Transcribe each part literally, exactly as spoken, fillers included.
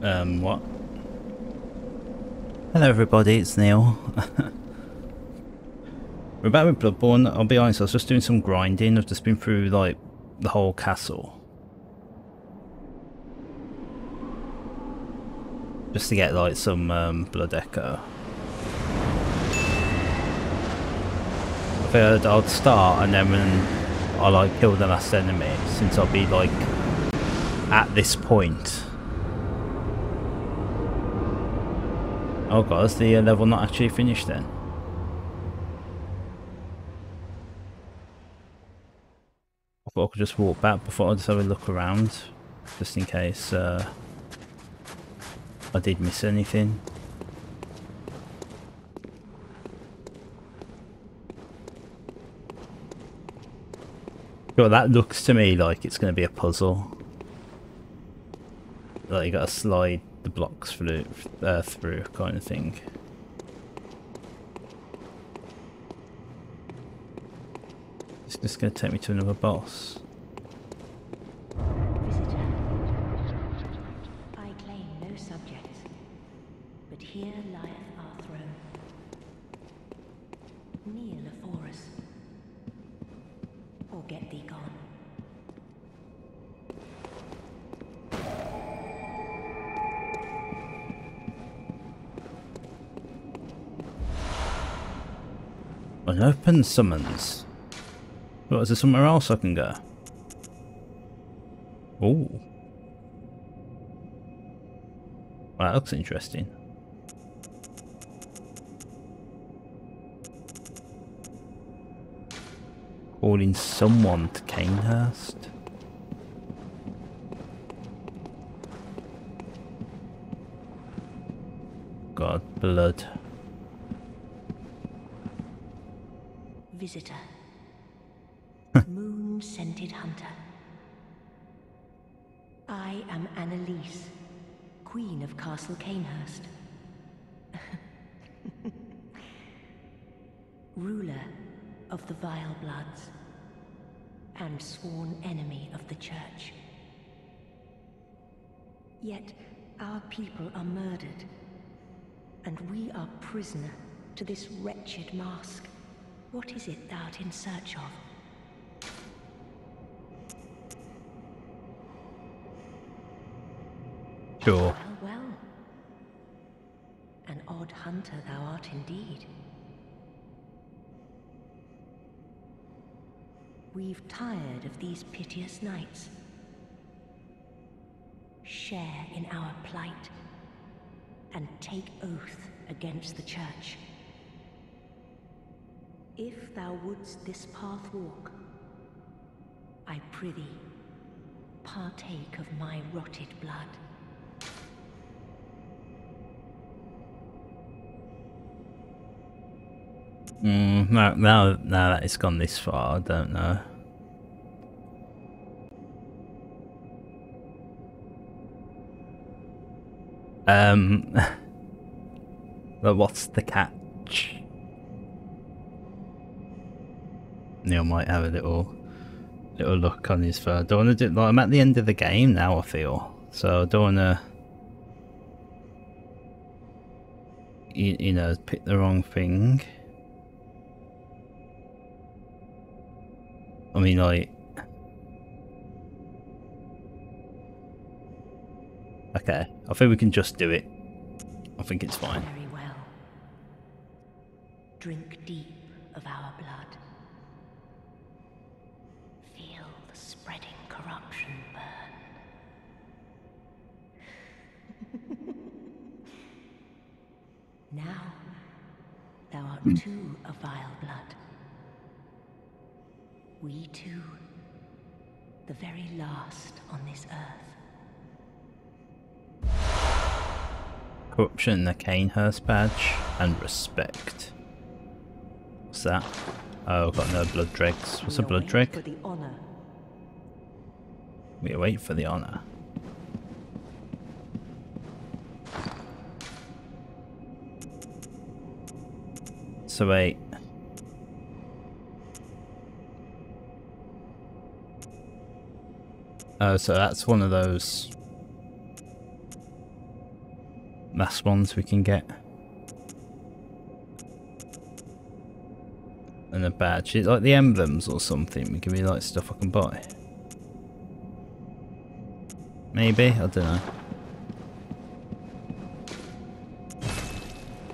Um, what? Hello everybody, it's Neil. We're back with Bloodborne. I'll be honest, I was just doing some grinding. I've just been through, like, the whole castle. Just to get, like, some um, Blood Echo. I figured I'd start and then when I, like, kill the last enemy, since I'll be, like, at this point. Oh god, is the level not actually finished then? I thought I could just walk back, but I thought I'd just have a look around, just in case uh, I did miss anything. God, that looks to me like it's going to be a puzzle. Like you got to slide the blocks through, uh, through kind of thing. It's just going to take me to another boss. I claim no subjects, but here lieth our throne. Kneel afore us, or get thee gone. An open summons. What, is there somewhere else I can go? Ooh. Well, that looks interesting. Calling someone to Cainhurst. God, blood. Visitor, moon-scented hunter. I am Annalise, Queen of Castle Cainhurst, ruler of the Vile Bloods, and sworn enemy of the Church. Yet our people are murdered, and we are prisoner to this wretched mask. What is it thou art in search of? Sure. Well, well. An odd hunter thou art indeed. We've tired of these piteous nights. Share in our plight, and take oath against the Church. If thou wouldst this path walk, I prithee, partake of my rotted blood. Mm, now, now, now that it's gone this far, I don't know. Um, but what's the catch? Neil might have a little little look on his phone. I don't want to do, like, I'm at the end of the game now, I feel, so I don't want to you, you know pick the wrong thing. I mean, like, okay, I think we can just do it. I think it's fine. Very well. Drink deep of our blood. Spreading corruption burn. Now, thou art mm. too a vile blood. We too, the very last on this earth. Corruption, the Cainhurst badge, and respect. What's that? Oh, I've got no blood dregs. What's we a blood dreg? We wait for the honor. So wait. Oh, so that's one of those. last ones we can get. And a badge. It's like the emblems or something. It can be like stuff I can buy. Maybe? I don't know.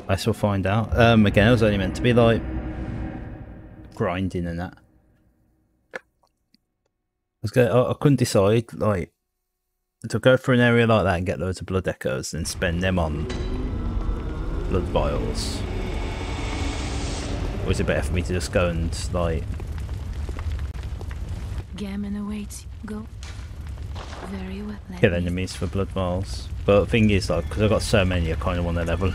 I shall find out. Um, again, it was only meant to be like grinding and that. I was going, I, I couldn't decide like to go for an area like that and get loads of blood echoes and spend them on blood vials. Or is it better for me to just go and like? Gehrman awaits. Go. Very well. Kill enemies for blood vials. But the thing is, like, because I've got so many, I kind of want to level.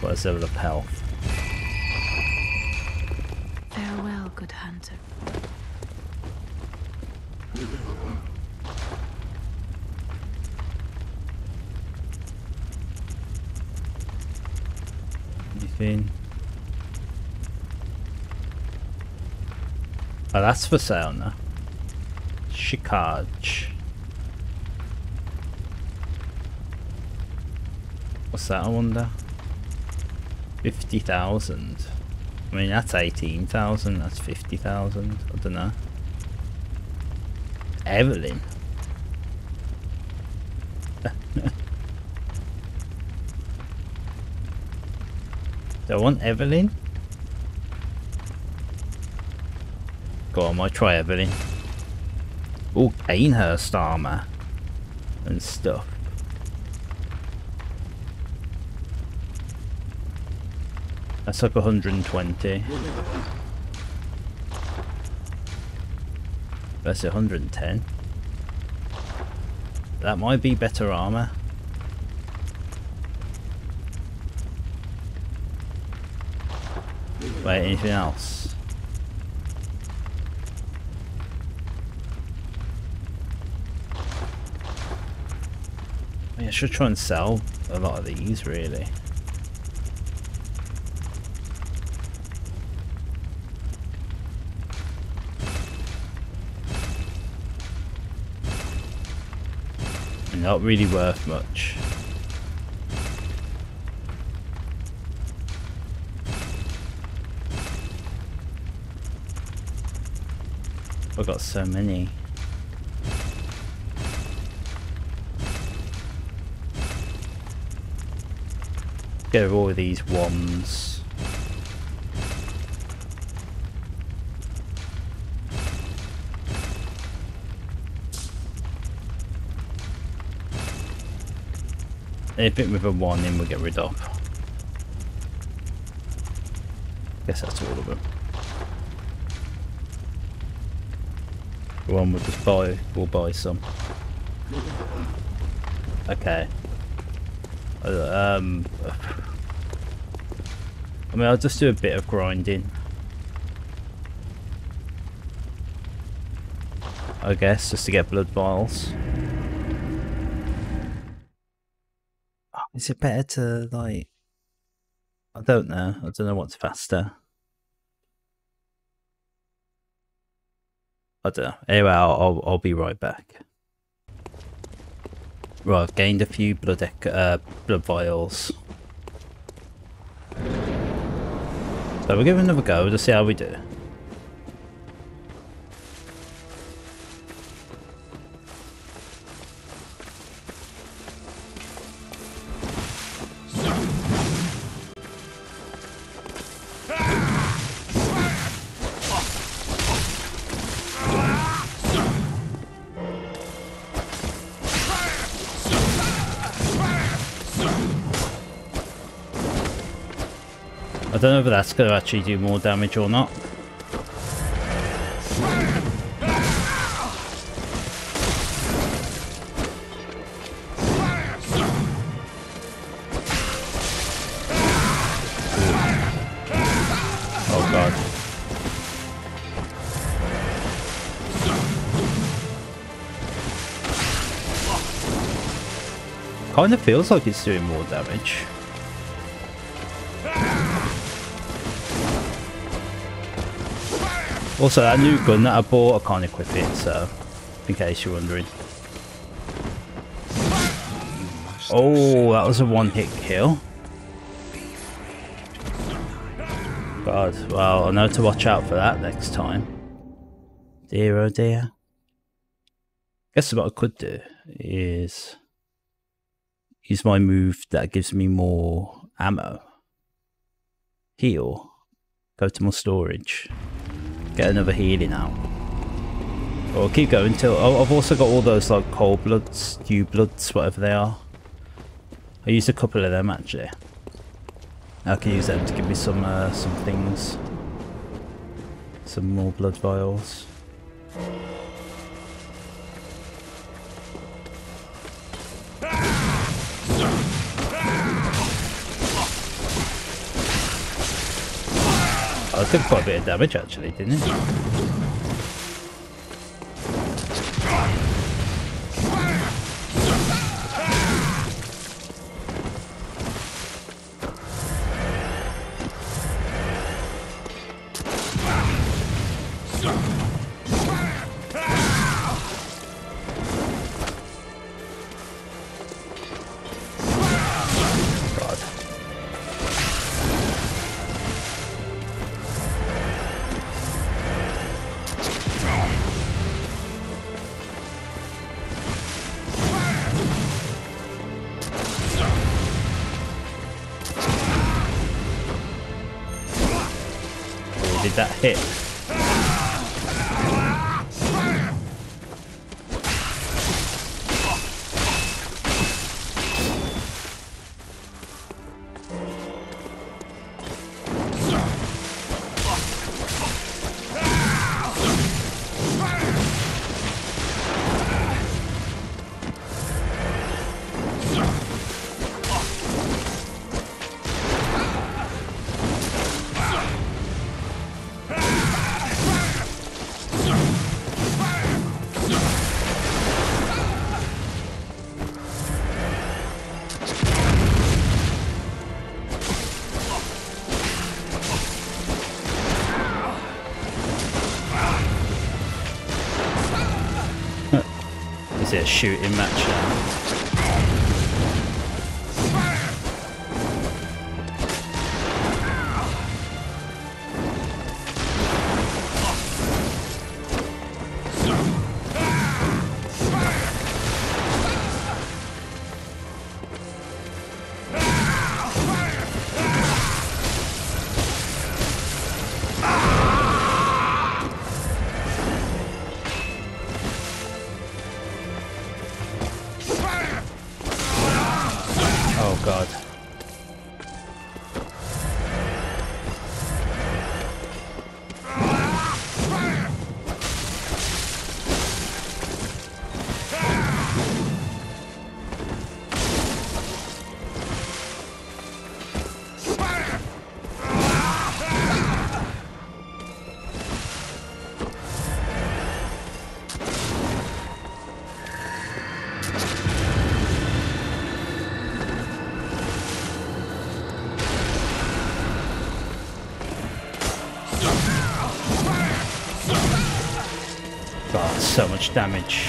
Got a level of health. Farewell, good hunter. Anything? Oh, that's for sale now. Shikaj. What's that, I wonder? fifty thousand. I mean, that's eighteen thousand, that's fifty thousand. I don't know. Evelyn. Do I want Evelyn? Go on, I'll try Evelyn. Oh, Cainhurst armor and stuff. That's like one hundred and twenty. That's one hundred and ten. That might be better armor. Wait, anything else? I mean, I should try and sell a lot of these, really. Not really worth much. I've got so many. Get all of these wands. Anything with a one in we'll get rid of. Guess that's all of them. The one we'll just buy, we'll buy some. Okay. Um, I mean, I'll just do a bit of grinding, I guess, just to get blood vials. Is it better to, like, I don't know. I don't know what's faster. I don't know. Anyway, I'll, I'll, I'll be right back. Right, I've gained a few blood, uh, blood vials. So we'll give it another go to see how we do. I don't know if that's going to actually do more damage or not. Oh god. Kind of feels like it's doing more damage. Also, that new gun that I bought, I can't equip it, so in case you're wondering. Oh, that was a one-hit kill. God, well, I know to watch out for that next time. Dear, oh dear. Guess what I could do is use my move that gives me more ammo. Heal. Go to my storage. Get another healing out. Or keep going till oh, I've also got all those like cold bloods, dew bloods, whatever they are. I used a couple of them actually. I can use them to give me some uh, some things, some more blood vials. I took quite a bit of damage actually, didn't it? That hit. A shooting match now. So much damage.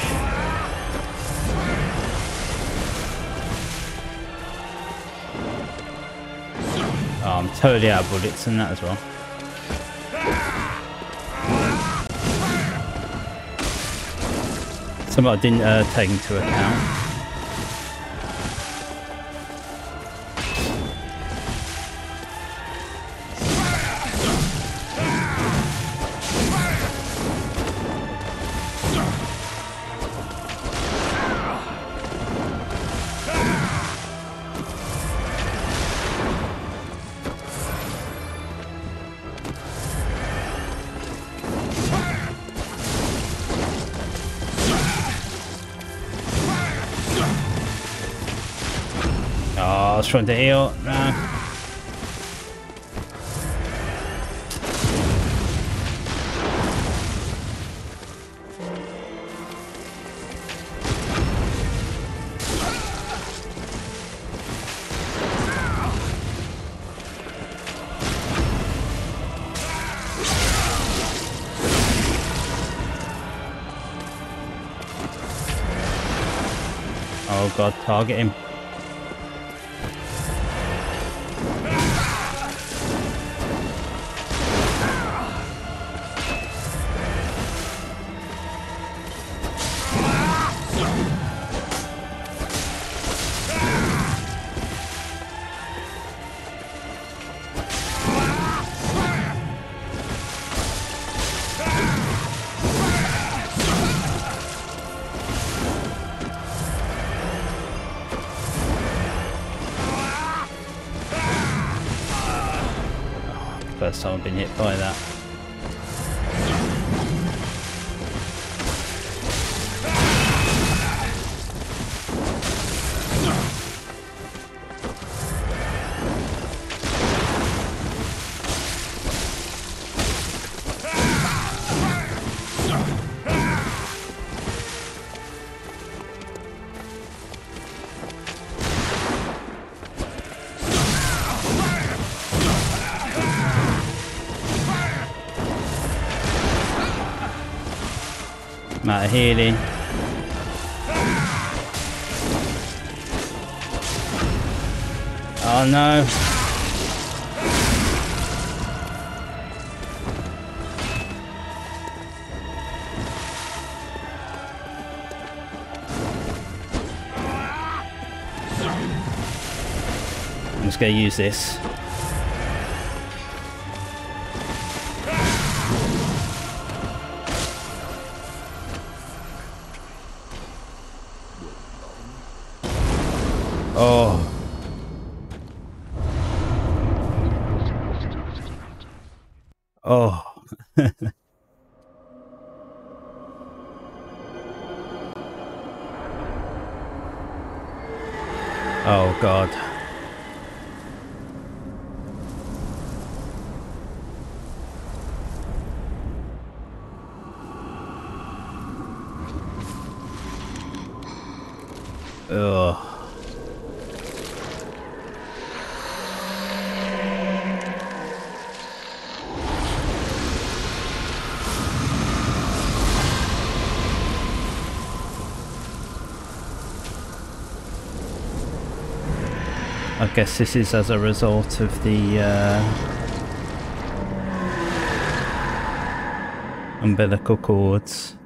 Oh, I'm totally out of bullets in that as well. Something I didn't uh, take into account. Trying to heal. Nah. Oh god, target him. First time I've been hit by that. Healing. Oh no. I'm just going to use this. Oh. Oh. Oh god. Ugh. I guess this is as a result of the uh, umbilical cords.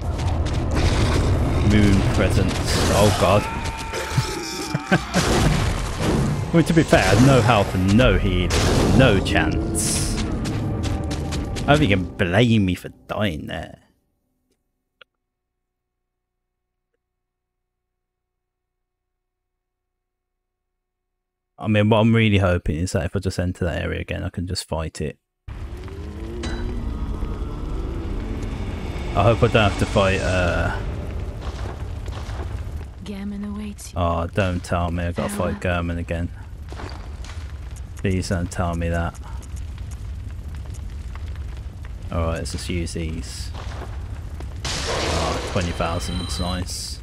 Moon Presence. Oh god. Well, to be fair, no health and no healing. No chance. I don't think you can blame me for dying there. I mean, what I'm really hoping is that if I just enter that area again, I can just fight it. I hope I don't have to fight, uh... Gehrman awaits you. Oh, don't tell me I've got to fight Gehrman again. Please don't tell me that. Alright, let's just use these. Oh, twenty thousand, it's nice.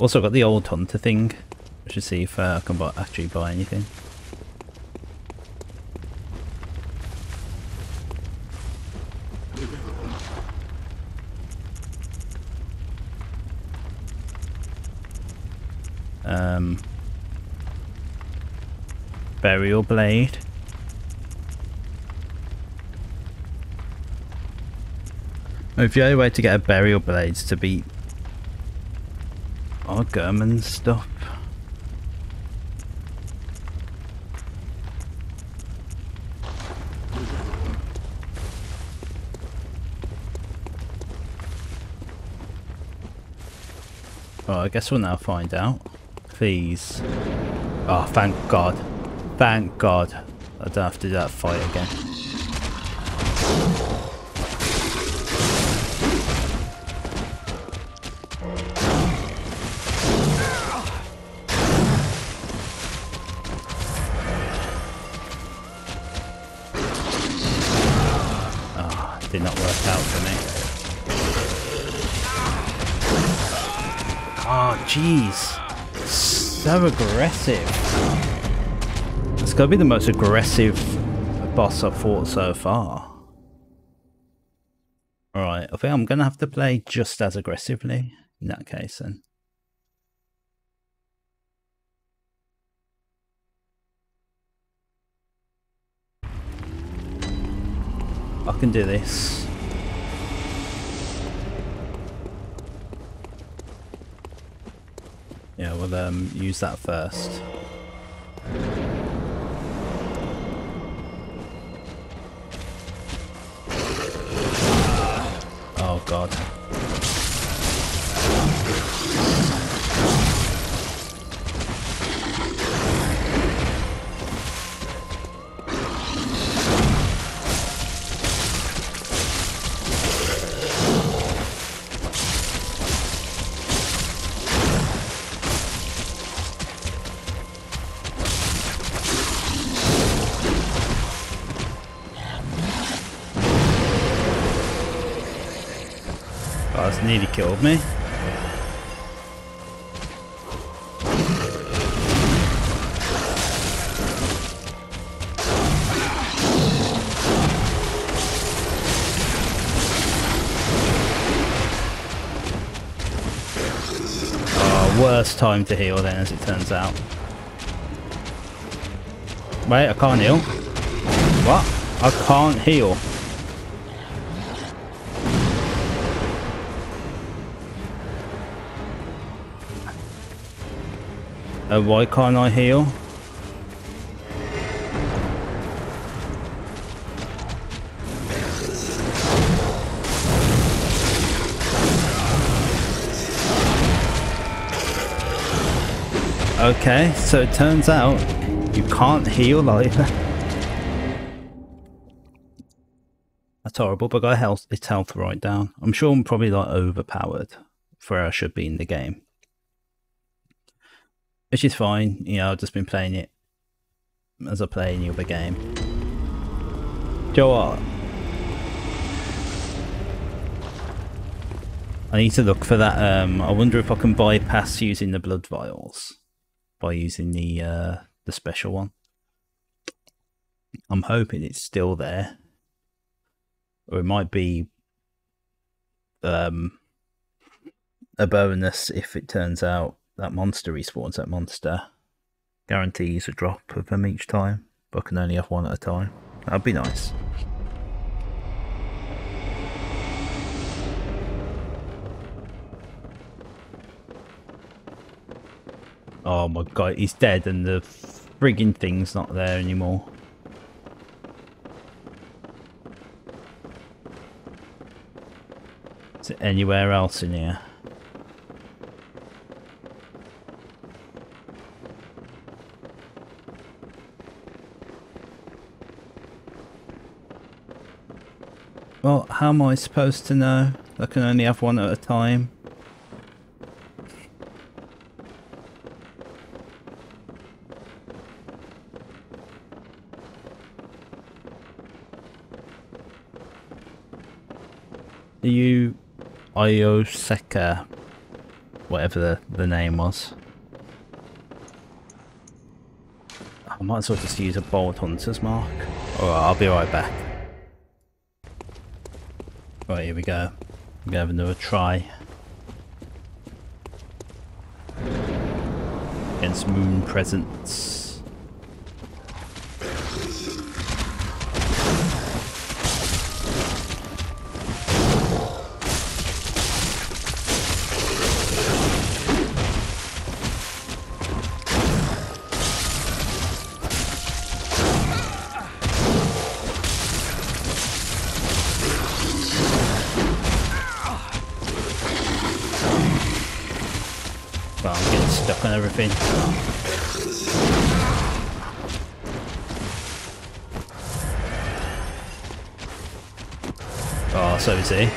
Also got the old hunter thing. I should see if uh, I can buy, actually buy anything. Um, burial blade. If the only way to get a burial blade is to beat Oh, Gehrman stuff. Well, I guess we'll now find out. Please. Oh, thank God. Thank God. I don't have to do that fight again. Did not work out for me. Oh, jeez. so aggressive. It's gotta be the most aggressive boss I've fought so far. Alright, I think I'm gonna have to play just as aggressively in that case then. I can do this. Yeah, we'll um, use that first. Oh god. Nearly killed me. Oh, worst time to heal then, as it turns out. Wait, I can't heal. What? I can't heal. Uh, why can't I heal? Okay, so it turns out you can't heal either. That's horrible, but I got health, its health right down. I'm sure I'm probably like overpowered for where I should be in the game. Which is fine, you know, I've just been playing it as I play any other game. Do you know what? I need to look for that, um, I wonder if I can bypass using the blood vials by using the, uh, the special one. I'm hoping it's still there. Or it might be um, a bonus if it turns out that monster respawns. That monster guarantees a drop of them each time, but I can only have one at a time. That'd be nice. Oh my god, he's dead and the frigging thing's not there anymore. Is it anywhere else in here? Well, how am I supposed to know? I can only have one at a time. Are you Ioseka? Whatever the, the name was. I might as well just use a bold hunter's mark. Alright, I'll be right back. Right, here we go. I'm gonna have another try against Moon Presence. Oh, so is he.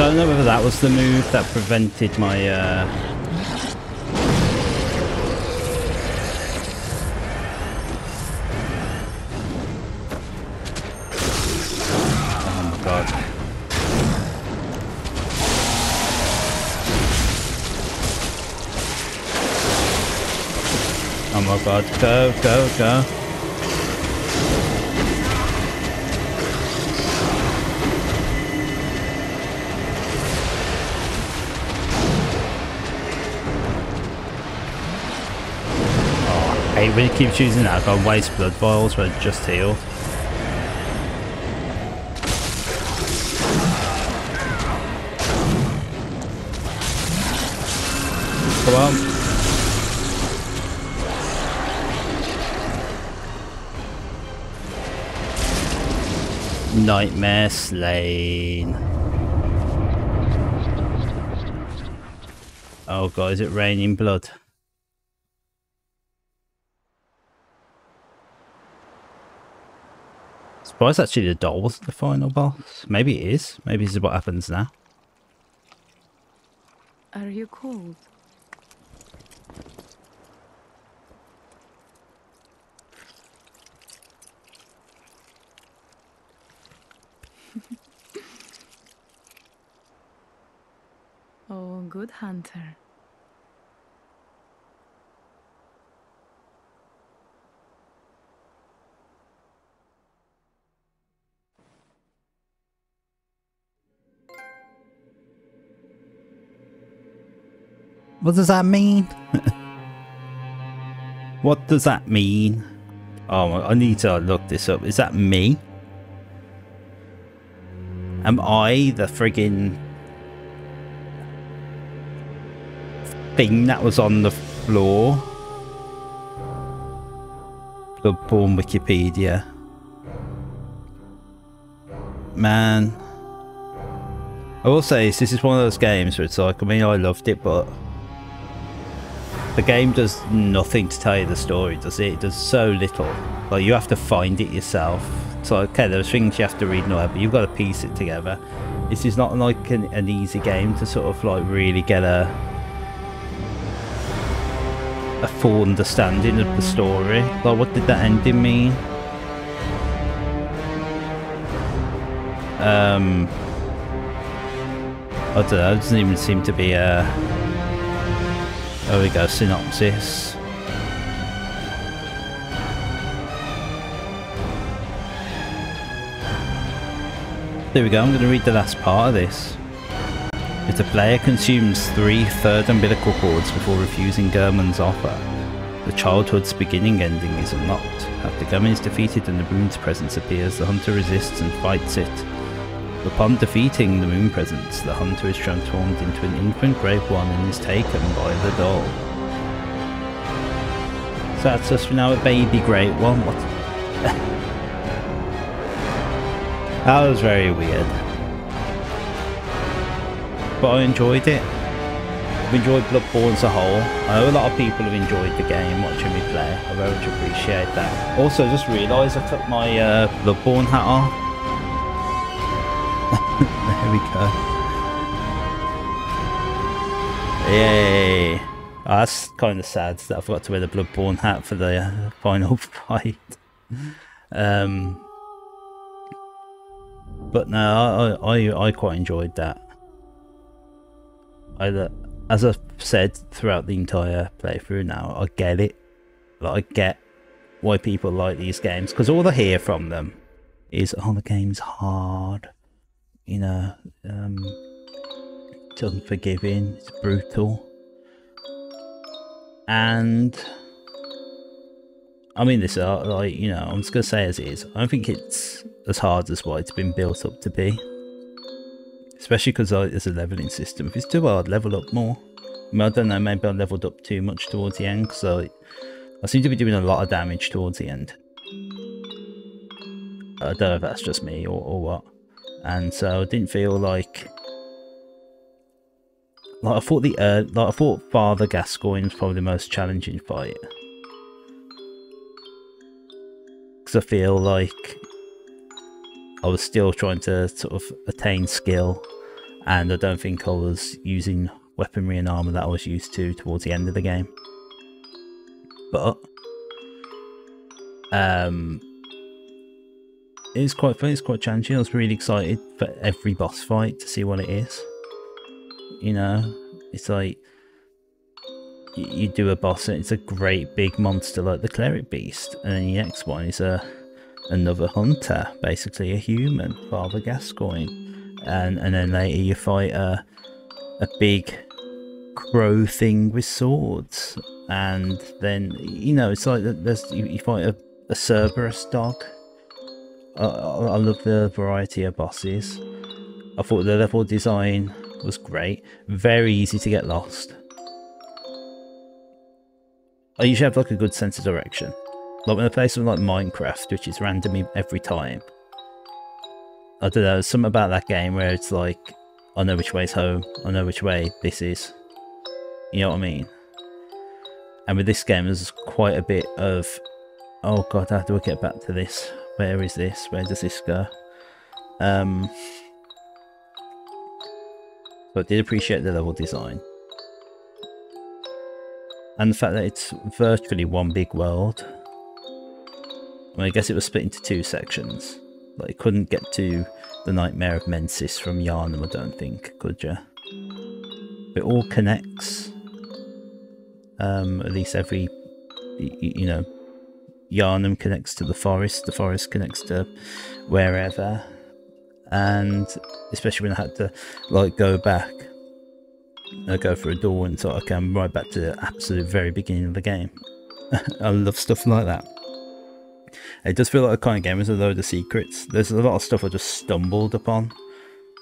So I don't know whether that was the move that prevented my uh oh my god. Oh my god, go, go, go. When you keep choosing that, I've got waste blood vials where I just healed. Come on. Nightmare slain. Oh god, is it raining blood? Well, it's actually the doll wasn't the final boss. Maybe it is. Maybe this is what happens now. Are you cold? Oh, good hunter. What does that mean? What does that mean? Oh, I need to look this up. Is that me? Am I the friggin' thing that was on the floor? Bloodborne Wikipedia. Man. I will say this, this is one of those games where it's like, I mean, I loved it, but the game does nothing to tell you the story, does it? It does so little. Like, you have to find it yourself. So, okay, there's things you have to read and all that, but you've got to piece it together. This is not like an, an easy game to sort of like really get a a full understanding of the story. Like, what did that ending mean? Um, I don't know. It doesn't even seem to be a. There we go, synopsis. There we go, I'm going to read the last part of this. If the player consumes three third umbilical cords before refusing Gehrman's offer, the childhood's beginning ending is unlocked. After Gehrman is defeated and the Moon's Presence appears, the hunter resists and fights it. Upon defeating the Moon Presence, the hunter is transformed into an infant grave one and is taken by the doll. So that's us for now, a baby grave one. What? That was very weird. But I enjoyed it. I've enjoyed Bloodborne as a whole. I know a lot of people have enjoyed the game watching me play. I very much appreciate that. Also, just realised I took my uh, Bloodborne hat off. There we go. Yay. Oh, that's kind of sad that I forgot to wear the Bloodborne hat for the uh, final fight. Um, but no, I, I, I quite enjoyed that. I, as I've said throughout the entire playthrough now, I get it. Like, I get why people like these games. Because all I hear from them is, oh, the game's hard. You know, um, it's unforgiving, it's brutal, and I mean this, uh, like, you know, I'm just going to say as it is, I don't think it's as hard as what it's been built up to be, especially because uh, there's a levelling system. If it's too hard, level up more. I mean, I don't know, maybe I leveled up too much towards the end, because I, I seem to be doing a lot of damage towards the end. I don't know if that's just me or, or what. And so I didn't feel like, like I thought the uh, like I thought Father Gascoigne was probably the most challenging fight, because I feel like I was still trying to sort of attain skill and I don't think I was using weaponry and armour that I was used to towards the end of the game. But um, it was quite fun, it's quite challenging. I was really excited for every boss fight to see what it is. You know, it's like you, you do a boss and it's a great big monster like the cleric beast, and then your next one is a another hunter, basically a human, Father Gascoigne, and and then later you fight a a big crow thing with swords, and then you know it's like there's you, you fight a, a Cerberus dog. I, I, I love the variety of bosses. I thought the level design was great, very easy to get lost. I usually have like a good sense of direction. Like when I play something like Minecraft, which is random every time. I don't know, there's something about that game where it's like, I know which way's home, I know which way this is. You know what I mean? And with this game, there's quite a bit of, oh god, how do I get back to this? Where is this? Where does this go? Um, but I did appreciate the level design. And the fact that it's virtually one big world. I guess it was split into two sections. Like, you couldn't get to the Nightmare of Mensis from Yharnam, I don't think, could you? It all connects. Um, at least every, you know, Yharnam connects to the forest, the forest connects to wherever. And especially when I had to, like, go back. I go for a door and so I come right back to the absolute very beginning of the game. I love stuff like that. It does feel like a kind of game with a load of secrets. There's a lot of stuff I just stumbled upon.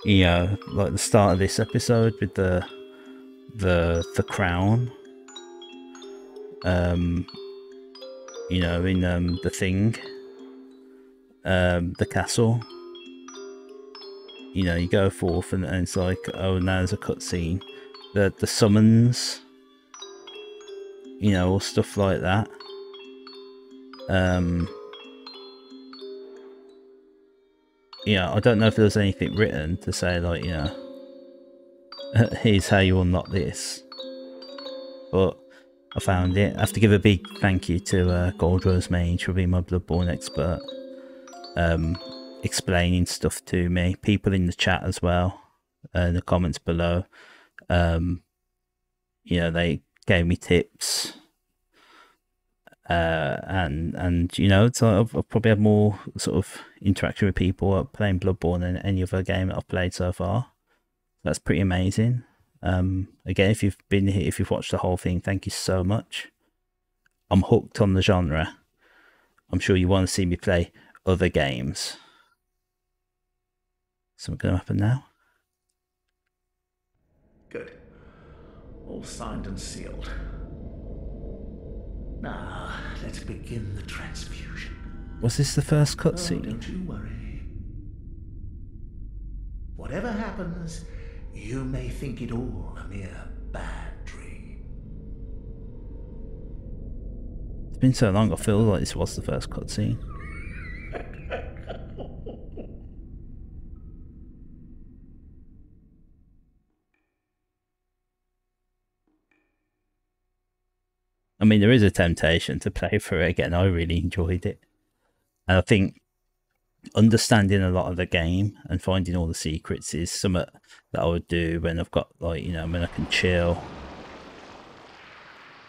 You know, like the start of this episode with the the the crown. Um, you know, in um the thing. Um, the castle. You know, you go forth and, and it's like, oh, now there's a cutscene. The the summons. You know, all stuff like that. Um. Yeah, I don't know if there was anything written to say, like, you know, here's how you unlock this. But I found it. I have to give a big thank you to uh, Gold Rose Mage for being my Bloodborne expert. Um, explaining stuff to me. People in the chat as well, uh, in the comments below. Um, you know, they gave me tips. Uh, and, and you know, it's like I've, I've probably had more sort of interaction with people playing Bloodborne than any other game that I've played so far. That's pretty amazing. Um, again, if you've been here, if you've watched the whole thing, thank you so much. I'm hooked on the genre. I'm sure you want to see me play other games. Something's going to happen now. Good. All signed and sealed. Now, let's begin the transfusion. Was this the first cutscene? Oh, don't you worry. Whatever happens, you may think it all a mere bad dream. It's been so long, I feel like this was the first cutscene. I mean, there is a temptation to play through it again. I really enjoyed it. And I think understanding a lot of the game and finding all the secrets is something that I would do when I've got, like, you know, when I can chill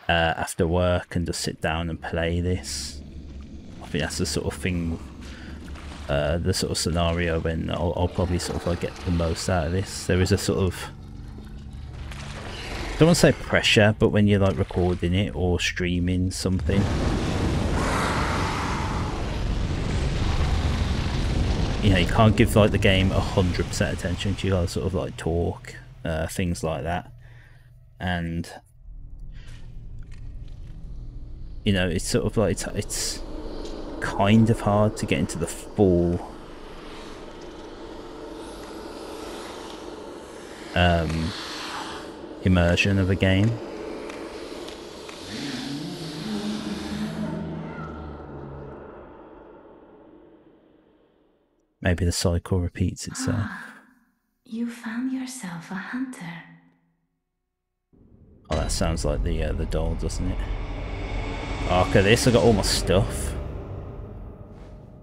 uh, after work and just sit down and play this. I think that's the sort of thing, uh, the sort of scenario when I'll, I'll probably sort of like get the most out of this. There is a sort of, I don't want to say pressure, but when you're like recording it or streaming something, you know, you can't give like the game a hundred percent attention. You gotta sort of like talk, uh, things like that, and you know, it's sort of like it's, it's kind of hard to get into the full um. immersion of a game. Maybe the cycle repeats itself. You found yourself a hunter. Oh, that sounds like the uh, the doll, doesn't it? Oh, okay, this I got all my stuff.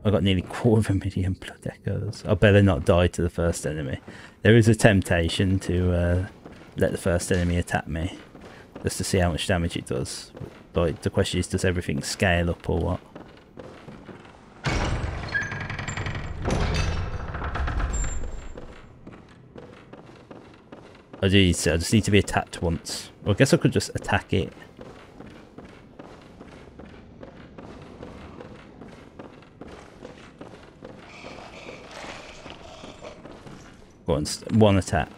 I got nearly quarter of a million blood echoes. I better not die to the first enemy. There is a temptation to uh, let the first enemy attack me, just to see how much damage it does. But the question is, does everything scale up or what? I do need to, I just need to be attacked once. Well, I guess I could just attack it. Go on, one attack.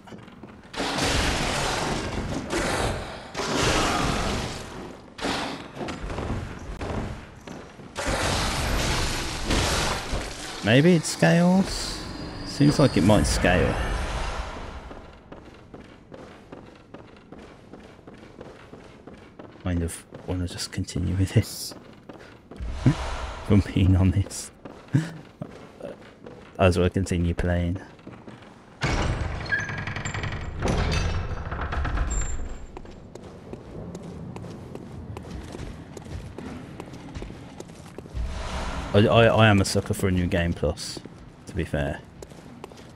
Maybe it scales? Seems like it might scale. Kind of want to just continue with this. I'm being honest. As well continue playing. I, I, I am a sucker for a new game plus, to be fair.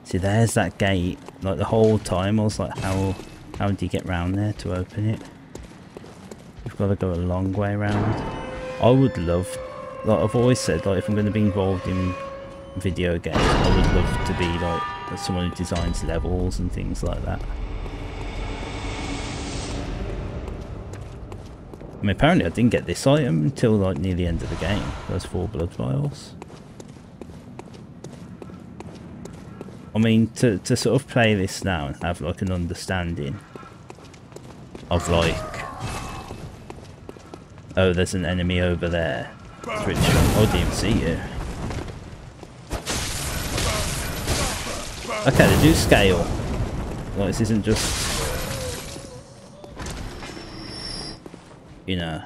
See, there's that gate. Like, the whole time I was like, how how do you get round there to open it? You've got to go a long way round. I would love, like I've always said, like if I'm going to be involved in video games, I would love to be like someone who designs levels and things like that. I mean, apparently I didn't get this item until like near the end of the game. Those four blood vials. I mean, to, to sort of play this now and have like an understanding of like, oh, there's an enemy over there. It's really strong. Oh, I didn't even see you. Okay, they do scale. Like, this isn't just, you know,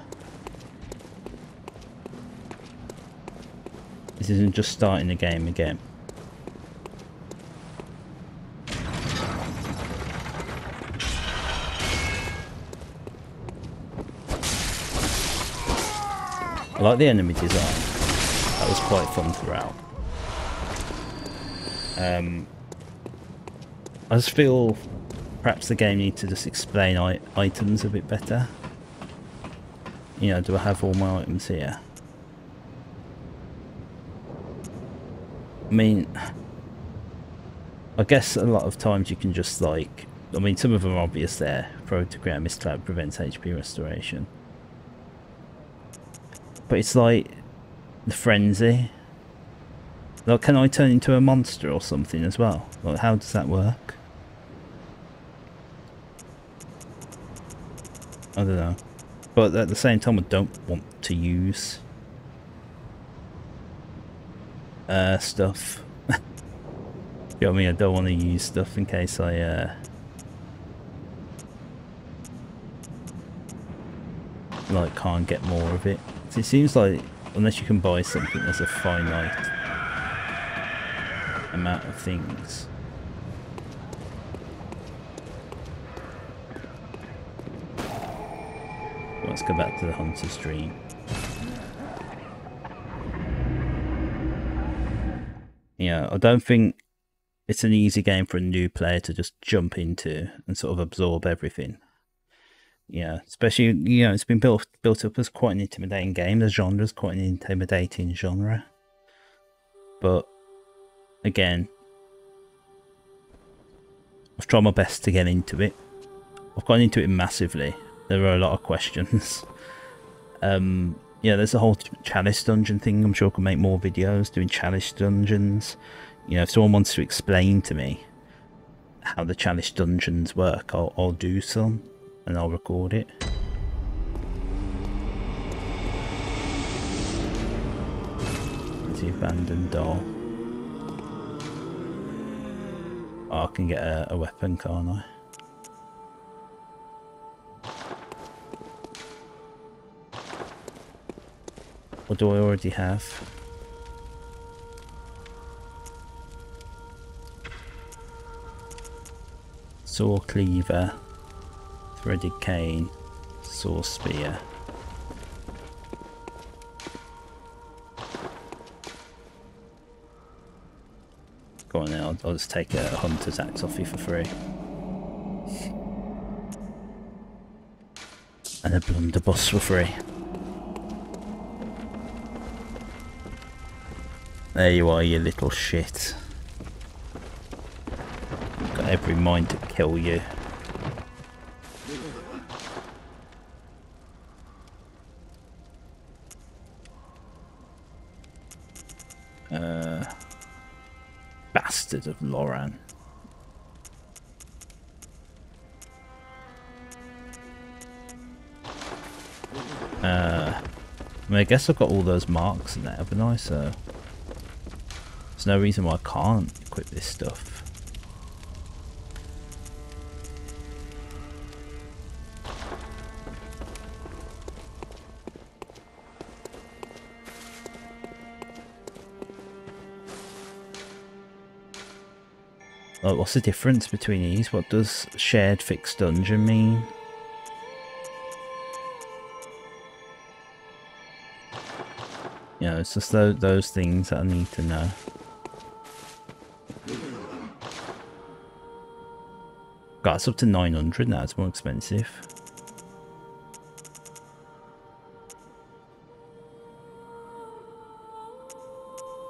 this isn't just starting the game again. I like the enemy design. That was quite fun throughout. Um, I just feel perhaps the game needs to just explain i- items a bit better. You know, do I have all my items here? I mean, I guess a lot of times you can just like, I mean, some of them are obvious there. Prone to ground mist cloud prevents H P restoration. But it's like the frenzy. Like, can I turn into a monster or something as well? Like, how does that work? I don't know. But at the same time, I don't want to use uh, stuff. You know what I mean? I don't want to use stuff in case I uh, like can't get more of it. So it seems like unless you can buy something, there's a finite amount of things. Let's go back to the hunter's dream. Yeah, I don't think it's an easy game for a new player to just jump into and sort of absorb everything. Yeah, especially, you know, it's been built built up as quite an intimidating game. The genre is quite an intimidating genre. But again, I've tried my best to get into it. I've gotten into it massively. There are a lot of questions. Um, yeah, there's the whole chalice dungeon thing. I'm sure I can make more videos doing chalice dungeons. You know, if someone wants to explain to me how the chalice dungeons work, I'll, I'll do some and I'll record it. There's the abandoned doll. Oh, I can get a, a weapon, can't I? What do I already have? Saw Cleaver, Threaded Cane, Saw Spear. Go on then, I'll, I'll just take a Hunter's Axe off you for free. And a Blunderbuss for free. There you are, you little shit. Got every mind to kill you. Uh, bastard of Loran. Uh, I mean, I guess I've got all those marks in there, haven't I? So there's no reason why I can't equip this stuff. Like, what's the difference between these? What does shared fixed dungeon mean? You know, it's just those, those things that I need to know. God, it's up to nine hundred now, it's more expensive.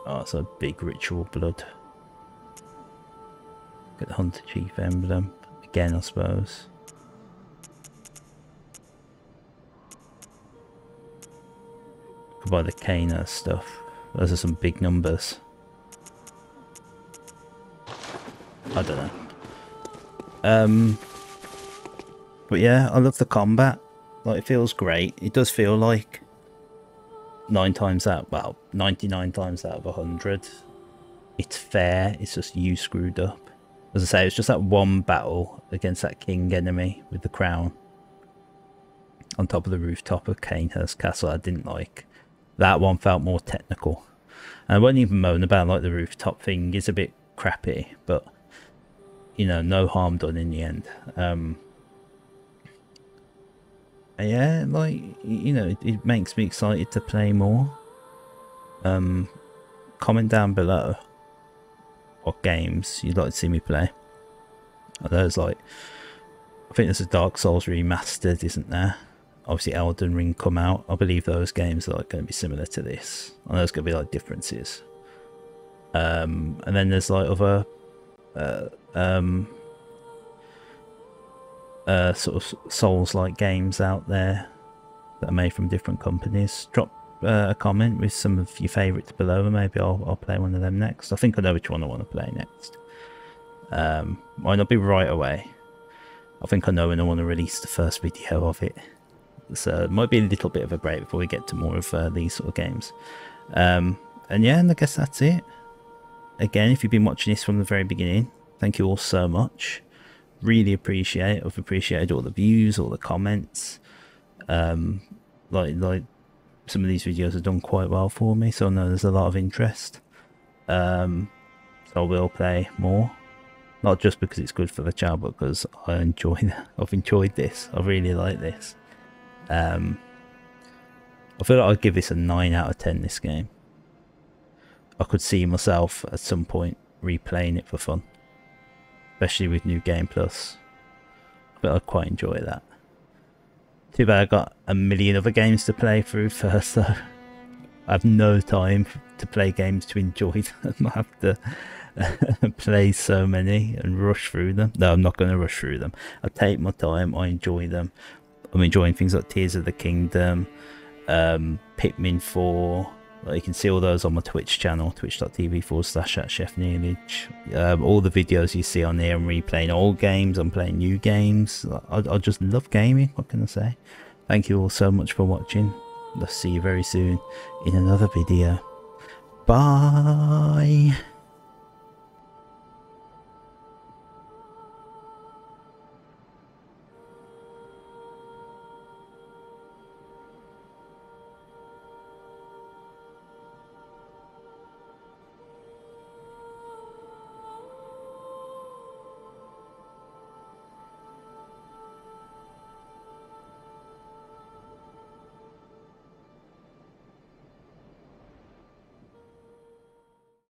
Oh, it's a big ritual blood. Get the Hunter Chief emblem again, I suppose. Could buy the Cainhurst stuff. Those are some big numbers. I don't know. Um, but yeah, I love the combat. Like, it feels great. It does feel like nine times out, well, ninety-nine times out of a hundred, it's fair. It's just you screwed up. As I say, it was just that one battle against that king enemy with the crown on top of the rooftop of Cainhurst Castle I didn't like. That one felt more technical. And I won't even moan about, like, the rooftop thing is a bit crappy, but, you know, no harm done in the end. Um, yeah, like, you know, it, it makes me excited to play more. Um, comment down below what games you'd like to see me play. Are those, like, I think there's a Dark Souls remastered, isn't there? Obviously Elden Ring come out. I believe those games are, like, going to be similar to this. I know there's going to be, like, differences. Um, and then there's, like, other uh, um, uh, sort of Souls-like games out there that are made from different companies. Drop Uh, a comment with some of your favourites below, and maybe I'll, I'll play one of them next. I think I know which one I want to play next. Um, might not be right away. I think I know when I want to release the first video of it, so it might be a little bit of a break before we get to more of uh, these sort of games. Um, and yeah, and I guess that's it. Again, if you've been watching this from the very beginning, thank you all so much. Really appreciate it. I've appreciated all the views, all the comments. Um, like like some of these videos have done quite well for me, so I know there's a lot of interest. Um, so I will play more, not just because it's good for the channel, but because I enjoy that. I've enjoyed this. I really like this. Um, I feel like I'd give this a nine out of ten, this game. I could see myself at some point replaying it for fun, especially with New Game Plus, but I'd quite enjoy that. Too bad I got a million other games to play through first, so I have no time to play games to enjoy them. I have to play so many and rush through them. No, I'm not going to rush through them. I take my time, I enjoy them. I'm enjoying things like Tears of the Kingdom, um, Pikmin four. Like, you can see all those on my Twitch channel, twitch dot tv forward slash at chef neilage. Um, all the videos you see on there, I'm replaying old games, I'm playing new games. I, I just love gaming, what can I say? Thank you all so much for watching. I'll see you very soon in another video. Bye!